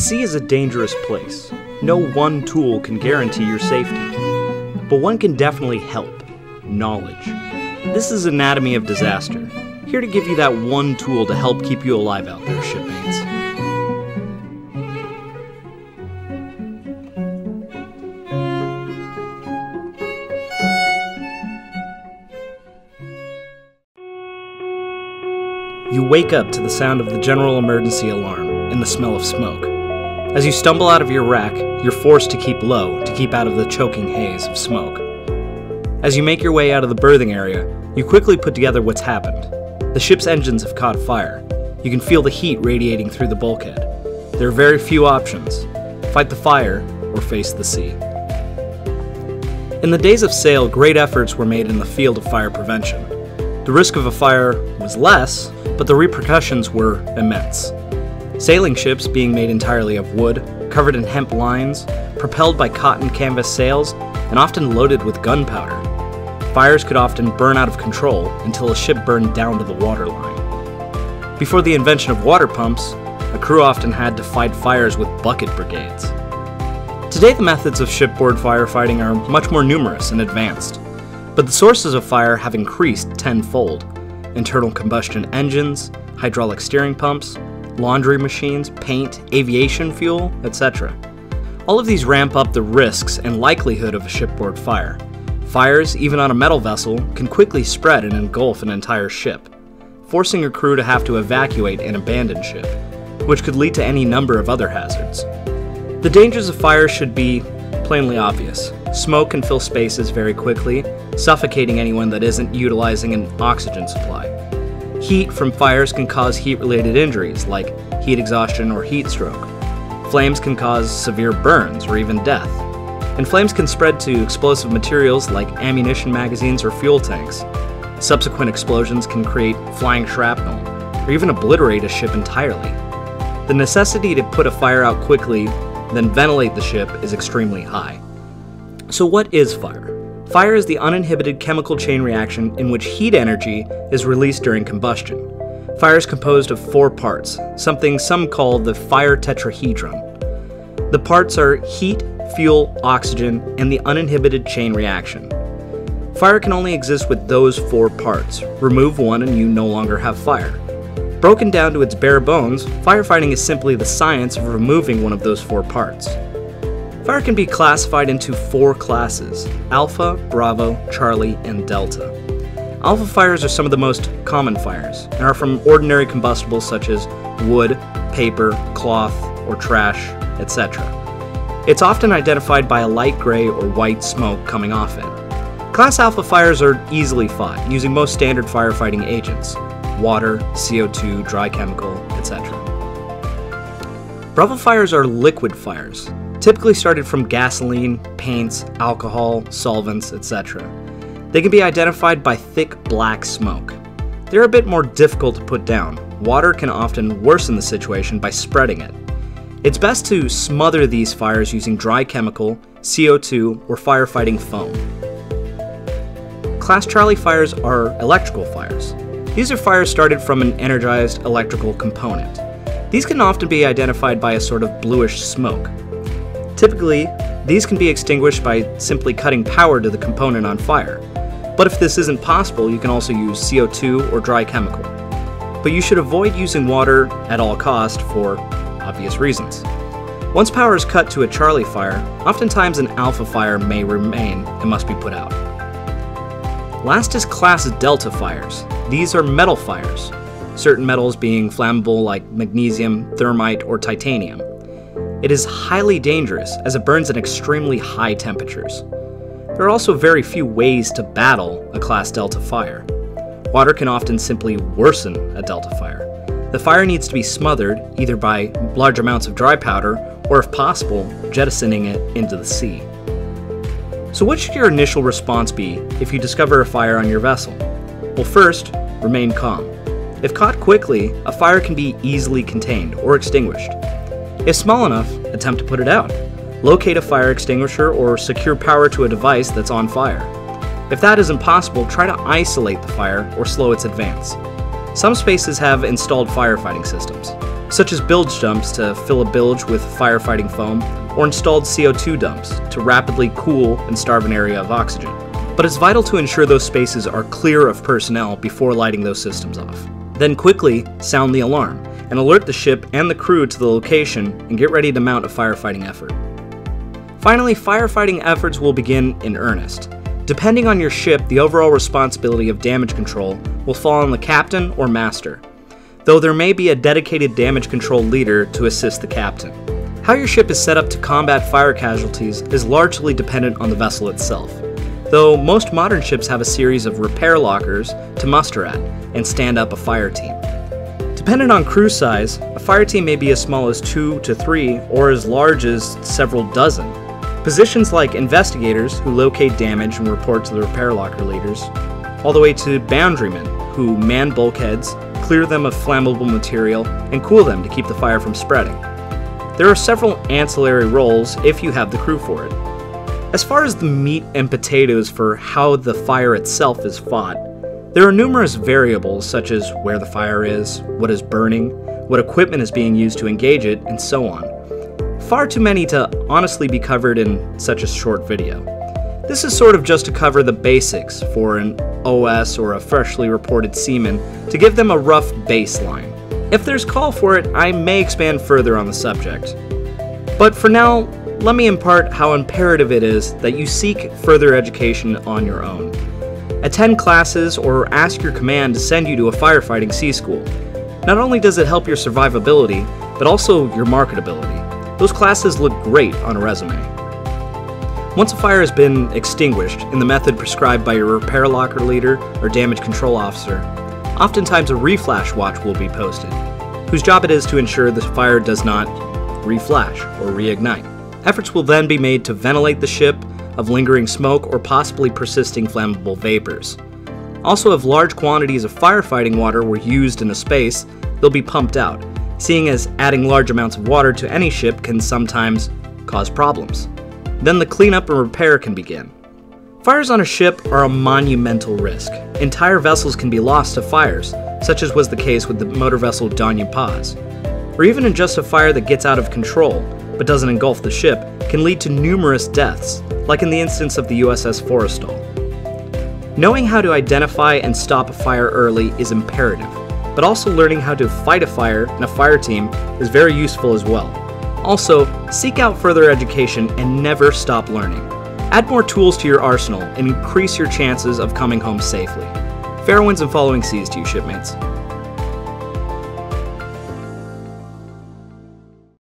sea is a dangerous place. No one tool can guarantee your safety. But one can definitely help. Knowledge. This is Anatomy of Disaster, here to give you that one tool to help keep you alive out there, shipmates. You wake up to the sound of the general emergency alarm and the smell of smoke. As you stumble out of your rack, you're forced to keep low to keep out of the choking haze of smoke. As you make your way out of the berthing area, you quickly put together what's happened. The ship's engines have caught fire. You can feel the heat radiating through the bulkhead. There are very few options: fight the fire or face the sea. In the days of sail, great efforts were made in the field of fire prevention. The risk of a fire was less, but the repercussions were immense. Sailing ships, being made entirely of wood, covered in hemp lines, propelled by cotton canvas sails, and often loaded with gunpowder. Fires could often burn out of control until a ship burned down to the waterline. Before the invention of water pumps, a crew often had to fight fires with bucket brigades. Today, the methods of shipboard firefighting are much more numerous and advanced, but the sources of fire have increased tenfold. Internal combustion engines, hydraulic steering pumps, laundry machines, paint, aviation fuel, etc. All of these ramp up the risks and likelihood of a shipboard fire. Fires, even on a metal vessel, can quickly spread and engulf an entire ship, forcing a crew to have to evacuate and abandon ship, which could lead to any number of other hazards. The dangers of fire should be plainly obvious. Smoke can fill spaces very quickly, suffocating anyone that isn't utilizing an oxygen supply. Heat from fires can cause heat-related injuries like heat exhaustion or heat stroke. Flames can cause severe burns or even death. And flames can spread to explosive materials like ammunition magazines or fuel tanks. Subsequent explosions can create flying shrapnel or even obliterate a ship entirely. The necessity to put a fire out quickly, then ventilate the ship, is extremely high. So what is fire? Fire is the uninhibited chemical chain reaction in which heat energy is released during combustion. Fire is composed of four parts, something some call the fire tetrahedron. The parts are heat, fuel, oxygen, and the uninhibited chain reaction. Fire can only exist with those four parts. Remove one and you no longer have fire. Broken down to its bare bones, firefighting is simply the science of removing one of those four parts. Fire can be classified into four classes: Alpha, Bravo, Charlie, and Delta. Alpha fires are some of the most common fires, and are from ordinary combustibles such as wood, paper, cloth, or trash, etc. It's often identified by a light gray or white smoke coming off it. Class Alpha fires are easily fought, using most standard firefighting agents: water, CO2, dry chemical, etc. Bravo fires are liquid fires, typically started from gasoline, paints, alcohol, solvents, etc. They can be identified by thick black smoke. They're a bit more difficult to put down. Water can often worsen the situation by spreading it. It's best to smother these fires using dry chemical, CO2, or firefighting foam. Class Charlie fires are electrical fires. These are fires started from an energized electrical component. These can often be identified by a sort of bluish smoke. Typically, these can be extinguished by simply cutting power to the component on fire. But if this isn't possible, you can also use CO2 or dry chemical. But you should avoid using water at all cost for obvious reasons. Once power is cut to a Charlie fire, oftentimes an Alpha fire may remain and must be put out. Last is Class Delta fires. These are metal fires, certain metals being flammable like magnesium, thermite, or titanium. It is highly dangerous as it burns at extremely high temperatures. There are also very few ways to battle a Class Delta fire. Water can often simply worsen a Delta fire. The fire needs to be smothered either by large amounts of dry powder or, if possible, jettisoning it into the sea. So what should your initial response be if you discover a fire on your vessel? Well, first, remain calm. If caught quickly, a fire can be easily contained or extinguished. If small enough, attempt to put it out. Locate a fire extinguisher or secure power to a device that's on fire. If that isn't possible, try to isolate the fire or slow its advance. Some spaces have installed firefighting systems. such as bilge dumps to fill a bilge with firefighting foam, or installed CO2 dumps to rapidly cool and starve an area of oxygen. But it's vital to ensure those spaces are clear of personnel before lighting those systems off. Then quickly sound the alarm and alert the ship and the crew to the location and get ready to mount a firefighting effort. Finally, firefighting efforts will begin in earnest. Depending on your ship, the overall responsibility of damage control will fall on the captain or master, though there may be a dedicated damage control leader to assist the captain. How your ship is set up to combat fire casualties is largely dependent on the vessel itself, though most modern ships have a series of repair lockers to muster at and stand up a fire team. Dependent on crew size, a fire team may be as small as 2 to 3 or as large as several dozen. Positions like investigators, who locate damage and report to the repair locker leaders, all the way to boundarymen, who man bulkheads, clear them of flammable material, and cool them to keep the fire from spreading. There are several ancillary roles if you have the crew for it. As far as the meat and potatoes for how the fire itself is fought, there are numerous variables such as where the fire is, what is burning, what equipment is being used to engage it, and so on. Far too many to honestly be covered in such a short video. This is sort of just to cover the basics for an OS or a freshly reported seaman to give them a rough baseline. If there's call for it, I may expand further on the subject. But for now, let me impart how imperative it is that you seek further education on your own. Attend classes or ask your command to send you to a firefighting sea school. Not only does it help your survivability, but also your marketability. Those classes look great on a resume. Once a fire has been extinguished in the method prescribed by your repair locker leader or damage control officer, oftentimes a reflash watch will be posted, whose job it is to ensure the fire does not reflash or reignite. Efforts will then be made to ventilate the ship of lingering smoke or possibly persisting flammable vapors. Also, if large quantities of firefighting water were used in a space, they'll be pumped out, seeing as adding large amounts of water to any ship can sometimes cause problems. Then the cleanup and repair can begin. Fires on a ship are a monumental risk. Entire vessels can be lost to fires, such as was the case with the motor vessel Dona Paz. Or even in just a fire that gets out of control, but doesn't engulf the ship, can lead to numerous deaths, like in the instance of the USS Forrestal. Knowing how to identify and stop a fire early is imperative, but also learning how to fight a fire and a fire team is very useful as well. Also, seek out further education and never stop learning. Add more tools to your arsenal and increase your chances of coming home safely. Fair winds and following seas to you, shipmates.